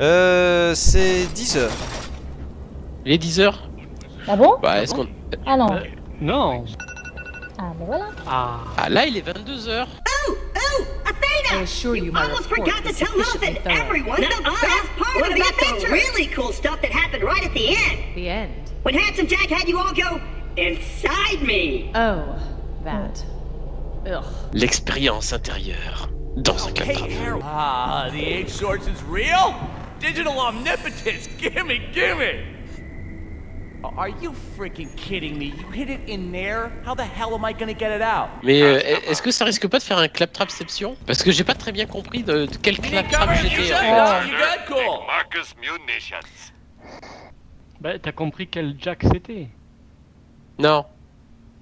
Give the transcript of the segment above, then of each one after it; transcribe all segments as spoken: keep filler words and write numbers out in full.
Euh... C'est dix heures. Il est dix heures. Ah bon? Bah est-ce qu'on... Ah non. Euh, non. Ah ben voilà. Ah, ah là il est vingt-deux heures. Oh, oh, Athena! I assure you, you my almost forgot to tell Lilith and everyone the best part of the adventure. Really cool stuff that happened right at the end. The end. When Handsome Jack had you all go inside me. Oh, that. Ugh. L'expérience intérieure dans un claptrap. Ah, the eight shorts is real? Digital omnipotence, gimme, gimme! Are you freaking kidding me? You hit it in there? How the hell am I gonna get it out? Mais euh, est-ce que ça risque pas de faire un claptrap-ception? Parce que j'ai pas très bien compris de, de quel claptrap j'étais. Oh. Marcus Munitions. Bah t'as compris quel Jack c'était? Non.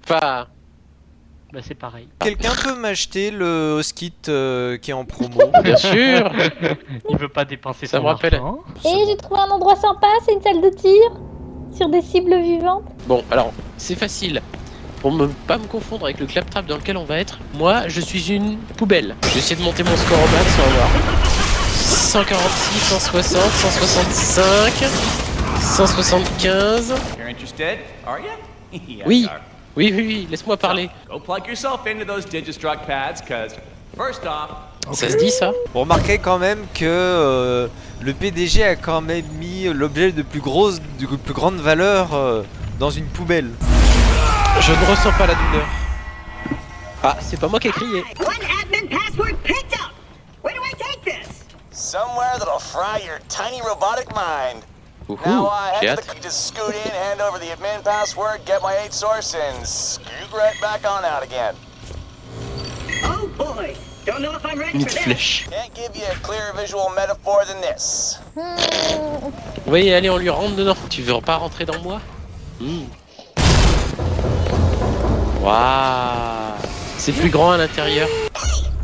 Enfin. Bah c'est pareil. Quelqu'un peut m'acheter le hoskit euh, qui est en promo? Bien sûr. Il veut pas dépenser ça son argent. Ça me rappelle. Et j'ai trouvé un endroit sympa, c'est une salle de tir. Sur des cibles vivantes. Bon, alors, c'est facile. Pour ne pas me confondre avec le claptrap dans lequel on va être, moi, je suis une poubelle. J'essaie de monter mon score en bas, sans voir. cent quarante-six, cent soixante, cent soixante-cinq, cent soixante-quinze... Oui, oui, oui, oui, laisse-moi parler. Ça se dit ça? Vous remarquez quand même que euh, le P D G a quand même mis l'objet de plus grosse, de plus grande valeur euh, dans une poubelle. Je ne ressens pas la douleur. Ah, c'est pas moi qui ai crié. Ouhou, j'ai hâte. Oh boy. Don't know if I'm ready for this. Can't give you a clearer visual metaphor than this. Oui, allez, on lui rentre dedans. Tu veux pas rentrer dans moi? Mm. Waouh, c'est plus grand à l'intérieur. Hey,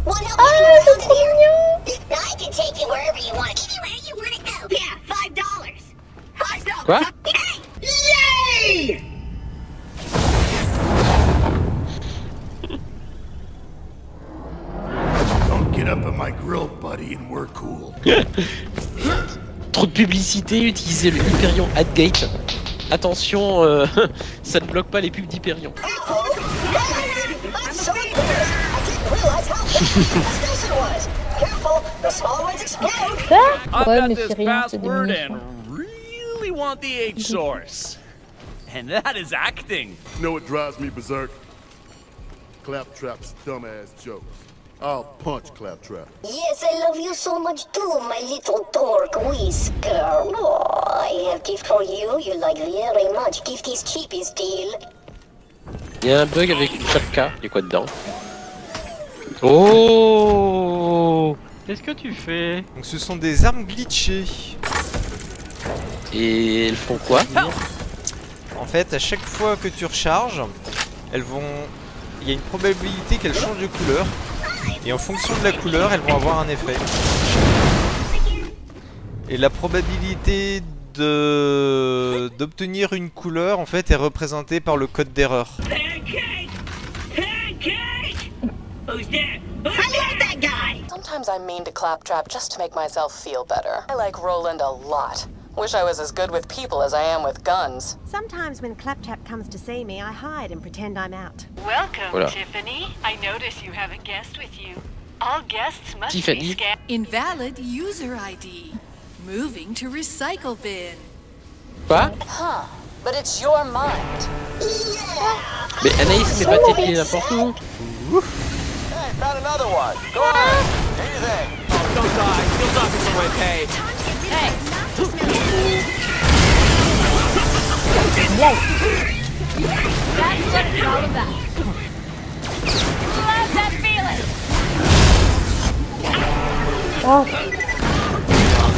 oh, c'est trop mignon. Quoi? Yay! Trop de publicité, utilisez le Hyperion Adgate. Attention, euh, ça ne bloque pas les pubs d'Hyperion. Ah ouais, mais c'est rien, c'est des mini-choix. Claptrap's dumbass jokes. I'll punch Claptrap. Yes, I love you so much too, my little dork whisker. Oh, I have gift for you. You like very much. Gift is cheapest deal. Il y a un bug avec une chapka. Il y a quoi dedans? Oh! Qu'est-ce que tu fais? Donc ce sont des armes glitchées. Et elles font quoi? En fait, à chaque fois que tu recharges, elles vont. Il y a une probabilité qu'elles changent de couleur. Et en fonction de la couleur, elles vont avoir un effet. Et la probabilité de d'obtenir une couleur, en fait, est représentée par le code d'erreur. Sometimes I'm mean to Claptrap just to make myself feel better. I like Roland a lot. Wish I was as good with people as I am with guns. Sometimes when Claptrap comes to see me, I hide and pretend I'm out. Welcome, voilà. Tiffany. I notice you have a guest with you. All guests must Tiffany. Be scanned. Invalid user I D. Moving to recycle bin. Quoi? Huh. But it's your mind. Yeah. Mais Anaïs, mais pas Tiffany n'importe où. Hey, found another one. Go on. Do your thing. Oh, don't die. You'll not be my pay. Hey. Oh.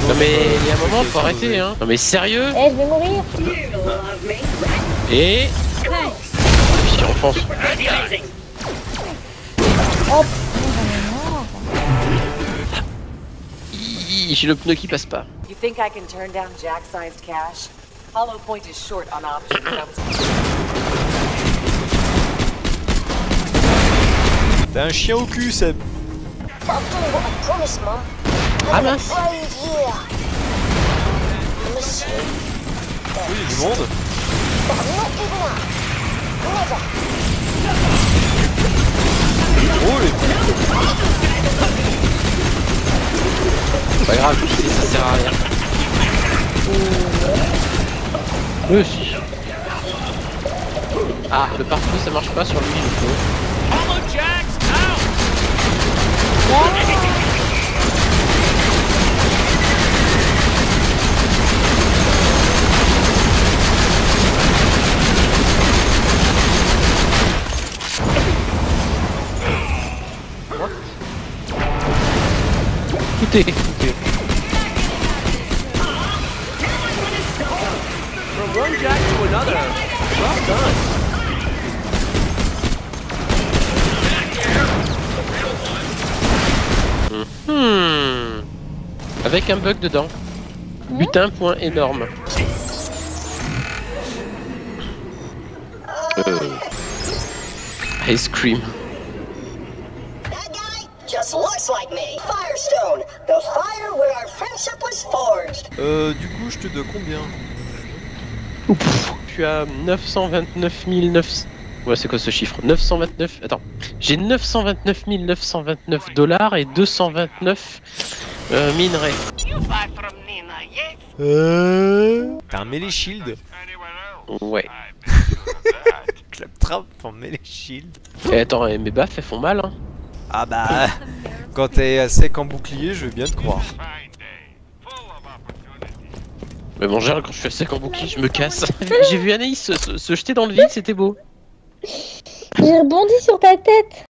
Non mais il y a un moment faut arrêter hein. Non mais sérieux. Eh hey, je vais mourir. Et puis on fonce. Hop. J'ai le pneu qui passe pas. You think I can turn down jack-sized cash? Hollow point is short on options. T'as un chien au cul, Seb. Ah mince. monde. Il est drôle. Pas grave, je sais, ça sert à rien. Moi aussi. Ah, le partout ça marche pas sur lui du coup. Oh. Écoutez, écoutez. Hmm. Avec un bug dedans. Butin point énorme. Euh. Ice cream. Euh, du coup, je te dois combien? Ouf, je suis à neuf cent vingt-neuf mille neuf cents... Ouais, c'est quoi ce chiffre? neuf cent vingt-neuf... Attends. J'ai neuf cent vingt-neuf mille neuf cent vingt-neuf dollars et deux cent vingt-neuf euh, minerais. Euh... T'as un melee shield? Ouais. Claptrap en melee shield. Et attends, mes baffes, elles font mal, hein. Ah bah... Quand t'es à sec en bouclier, je veux bien te croire. Mais bon, Gérald, quand je suis à sec en bouclier, je me casse. J'ai vu Anaïs se, se, se jeter dans le vide, c'était beau. J'ai rebondi sur ta tête.